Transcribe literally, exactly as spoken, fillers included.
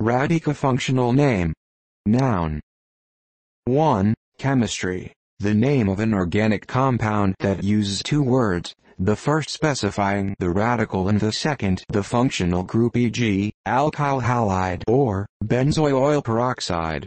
Radicofunctional name. Noun. one. Chemistry. The name of an organic compound that uses two words, the first specifying the radical and the second the functional group, for example alkyl halide or benzoyl peroxide.